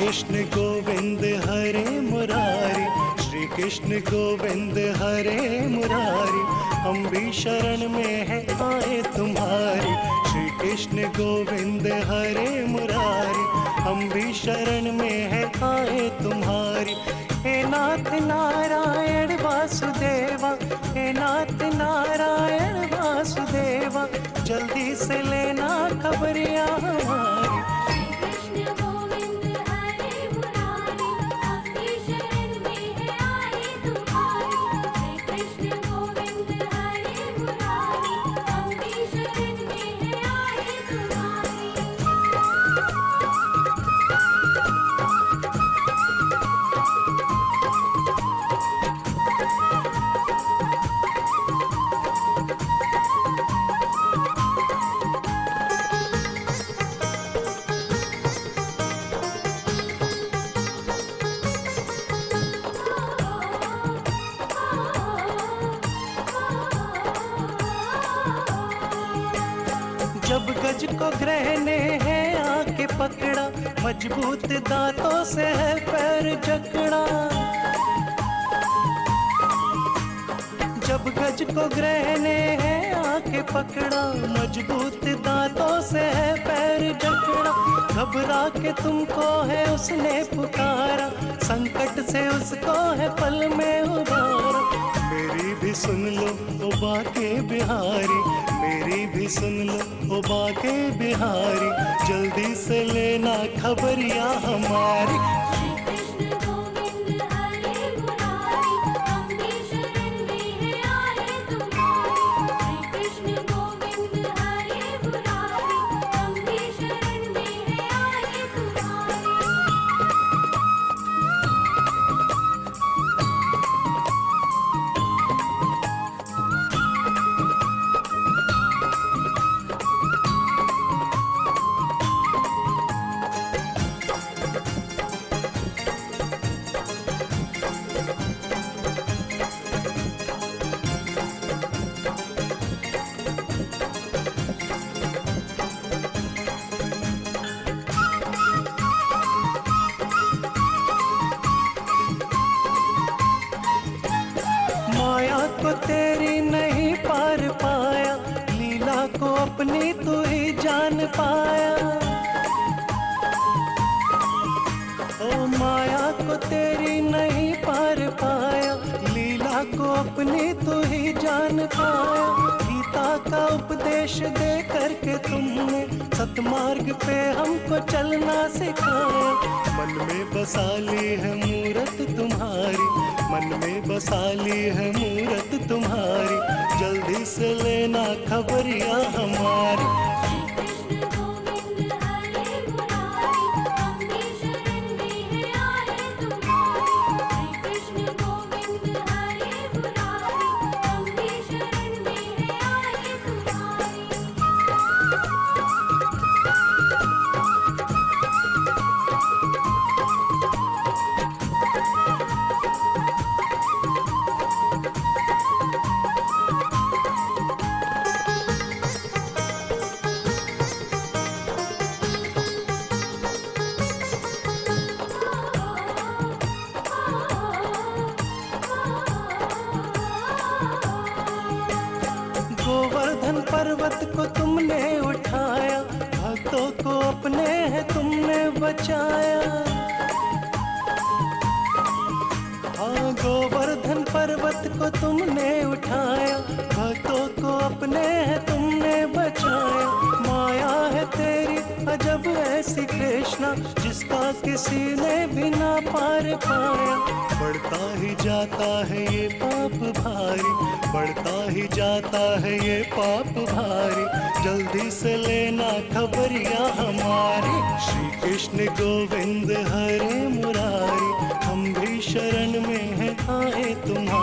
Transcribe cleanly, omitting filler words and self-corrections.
कृष्ण गोविंद हरे मुरारी, श्री कृष्ण गोविंद हरे मुरारी, हम भी शरण में है आए तुम्हारी। श्री कृष्ण गोविंद हरे मुरारी, हम भी शरण में है आए तुम्हारी। हे नाथ नारायण वासुदेवा, हे नाथ नारायण वासुदेवा, जल्दी से लेना खबरिया हमारी। श्री कृष्ण गोविंद हरे मुरारी, हम भी शरण में है आए तुम्हारी। श्री कृष्ण गोविंद हरे मुरारी, हम भी शरण में है आए तुम्हारी। जब गज को ग्रह ने है आके पकड़ा, मजबूत दांतों से है पैर जकड़ा। जब गज को ग्रह ने है आके पकड़ा, मजबूत दांतों से है पैर जकड़ा। घबरा के तुमको है उसने पुकारा, संकट से उसको है पल में उबारा। मेरी भी सुन लो ओ बाके बिहारी, मेरी भी सुन लो ओ बाके बिहारी, जल्दी से लेना खबरिया हमारी। तेरी नहीं पार पाया, लीला को अपनी तू ही जान पाया। ओ माया को तेरी नहीं पार पाया, लीला को अपनी तू ही जान पाया। गीता का उपदेश दे करके तुमने सतमार्ग पे हमको चलना सिखाया। मन में बसा ली है मूरत तुम्हारी, मन में बसा ली है मूरत तुम्हारी, जल्दी से लेना खबरिया हमारी। गोवर्धन पर्वत को तुमने उठाया, भक्तों को अपने है तुमने बचाया। हाँ, गोवर्धन पर्वत को तुमने उठाया, भक्तों को अपने है तुमने बचाया। माया है तेरी अजब ऐसी कृष्णा, जिसका किसी ने भी ना पार पाया। बढ़ता ही जाता है ये पाप भारी, बढ़ता ही जाता है ये पाप भारी, जल्दी से लेना खबरिया हमारी। श्री कृष्ण गोविंद हरे मुरारी, हम भी शरण में हैं आए तुम्हारे।